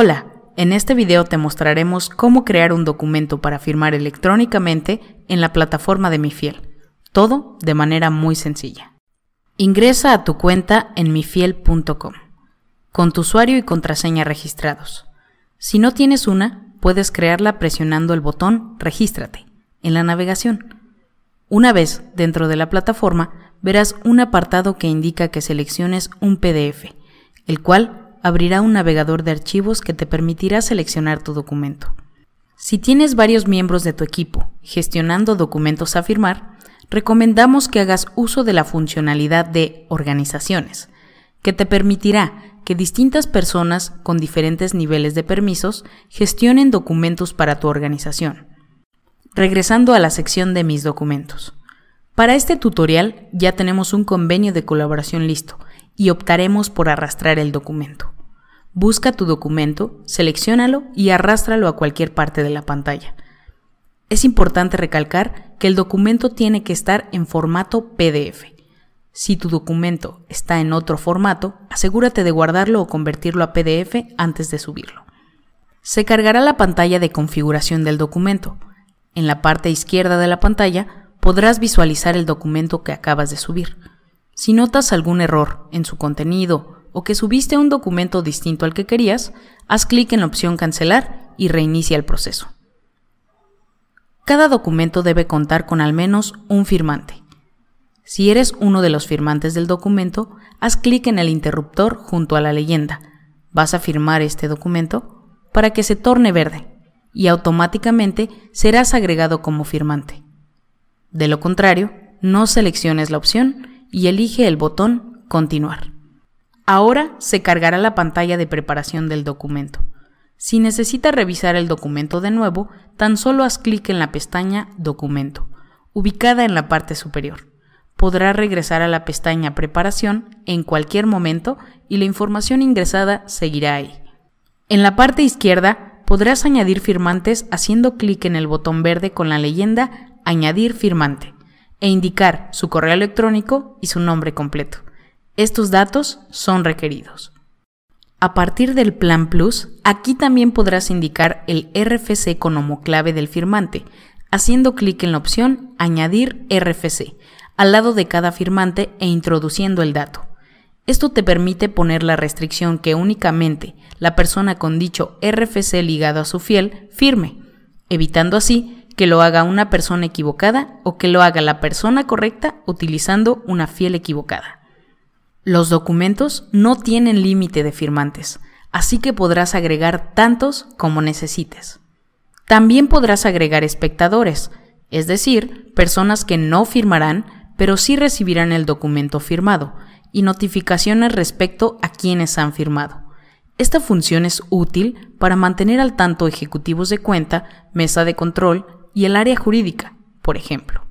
Hola, en este video te mostraremos cómo crear un documento para firmar electrónicamente en la plataforma de Mifiel, todo de manera muy sencilla. Ingresa a tu cuenta en mifiel.com, con tu usuario y contraseña registrados. Si no tienes una, puedes crearla presionando el botón Regístrate en la navegación. Una vez dentro de la plataforma, verás un apartado que indica que selecciones un PDF, el cual abrirá un navegador de archivos que te permitirá seleccionar tu documento. Si tienes varios miembros de tu equipo gestionando documentos a firmar, recomendamos que hagas uso de la funcionalidad de organizaciones, que te permitirá que distintas personas con diferentes niveles de permisos gestionen documentos para tu organización. Regresando a la sección de Mis documentos. Para este tutorial ya tenemos un convenio de colaboración listo y optaremos por arrastrar el documento. Busca tu documento, selecciónalo y arrástralo a cualquier parte de la pantalla. Es importante recalcar que el documento tiene que estar en formato PDF. Si tu documento está en otro formato, asegúrate de guardarlo o convertirlo a PDF antes de subirlo. Se cargará la pantalla de configuración del documento. En la parte izquierda de la pantalla podrás visualizar el documento que acabas de subir. Si notas algún error en su contenido o que subiste un documento distinto al que querías, haz clic en la opción Cancelar y reinicia el proceso. Cada documento debe contar con al menos un firmante. Si eres uno de los firmantes del documento, haz clic en el interruptor junto a la leyenda "Vas a firmar este documento" para que se torne verde y automáticamente serás agregado como firmante. De lo contrario, no selecciones la opción y elige el botón Continuar. Ahora se cargará la pantalla de preparación del documento. Si necesitas revisar el documento de nuevo, tan solo haz clic en la pestaña Documento, ubicada en la parte superior. Podrás regresar a la pestaña Preparación en cualquier momento y la información ingresada seguirá ahí. En la parte izquierda podrás añadir firmantes haciendo clic en el botón verde con la leyenda Añadir firmante e indicar su correo electrónico y su nombre completo. Estos datos son requeridos. A partir del Plan Plus, aquí también podrás indicar el RFC con homoclave del firmante, haciendo clic en la opción Añadir RFC, al lado de cada firmante e introduciendo el dato. Esto te permite poner la restricción que únicamente la persona con dicho RFC ligado a su FIEL firme, evitando así que lo haga una persona equivocada o que lo haga la persona correcta utilizando una FIEL equivocada. Los documentos no tienen límite de firmantes, así que podrás agregar tantos como necesites. También podrás agregar espectadores, es decir, personas que no firmarán, pero sí recibirán el documento firmado y notificaciones respecto a quienes han firmado. Esta función es útil para mantener al tanto ejecutivos de cuenta, mesa de control y el área jurídica, por ejemplo.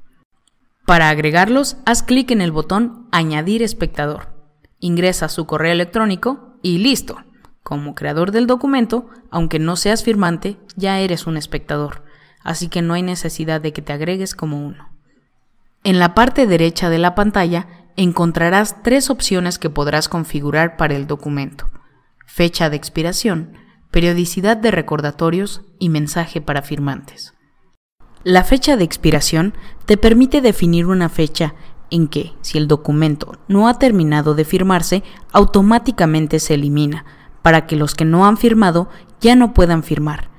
Para agregarlos, haz clic en el botón Añadir espectador, ingresa su correo electrónico y listo. Como creador del documento, aunque no seas firmante, ya eres un espectador, así que no hay necesidad de que te agregues como uno. En la parte derecha de la pantalla encontrarás tres opciones que podrás configurar para el documento: fecha de expiración, periodicidad de recordatorios y mensaje para firmantes. La fecha de expiración te permite definir una fecha en que, si el documento no ha terminado de firmarse, automáticamente se elimina, para que los que no han firmado ya no puedan firmar.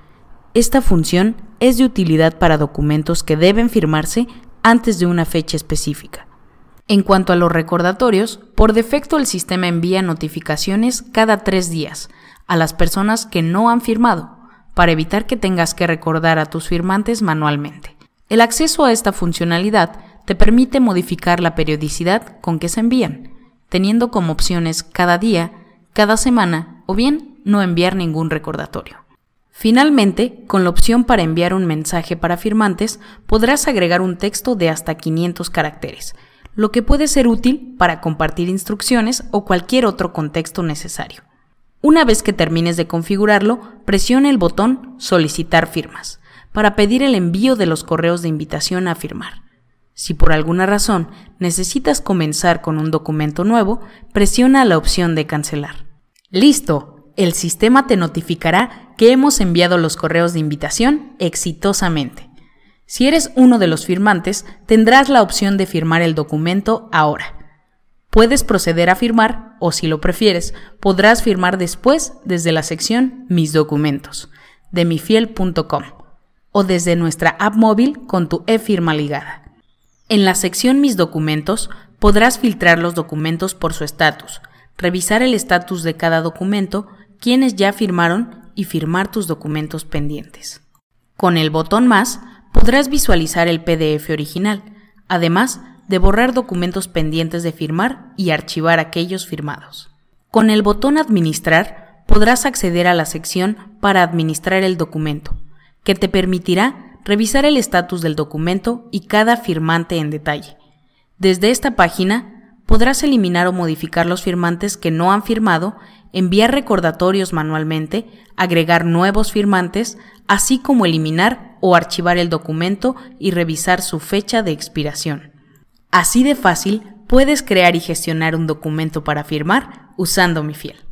Esta función es de utilidad para documentos que deben firmarse antes de una fecha específica. En cuanto a los recordatorios, por defecto el sistema envía notificaciones cada 3 días a las personas que no han firmado, para evitar que tengas que recordar a tus firmantes manualmente. El acceso a esta funcionalidad te permite modificar la periodicidad con que se envían, teniendo como opciones cada día, cada semana o bien no enviar ningún recordatorio. Finalmente, con la opción para enviar un mensaje para firmantes, podrás agregar un texto de hasta 500 caracteres, lo que puede ser útil para compartir instrucciones o cualquier otro contexto necesario. Una vez que termines de configurarlo, presiona el botón Solicitar firmas para pedir el envío de los correos de invitación a firmar. Si por alguna razón necesitas comenzar con un documento nuevo, presiona la opción de Cancelar. ¡Listo! el sistema te notificará que hemos enviado los correos de invitación exitosamente. Si eres uno de los firmantes, tendrás la opción de firmar el documento ahora. Puedes proceder a firmar o, si lo prefieres, podrás firmar después desde la sección Mis documentos de mifiel.com o desde nuestra app móvil con tu e-firma ligada. En la sección Mis documentos podrás filtrar los documentos por su estatus, revisar el estatus de cada documento, quienes ya firmaron y firmar tus documentos pendientes. Con el botón Más podrás visualizar el PDF original, además de borrar documentos pendientes de firmar y archivar aquellos firmados. Con el botón Administrar podrás acceder a la sección para administrar el documento, que te permitirá revisar el estatus del documento y cada firmante en detalle. Desde esta página podrás eliminar o modificar los firmantes que no han firmado, enviar recordatorios manualmente, agregar nuevos firmantes, así como eliminar o archivar el documento y revisar su fecha de expiración. Así de fácil puedes crear y gestionar un documento para firmar usando Mifiel.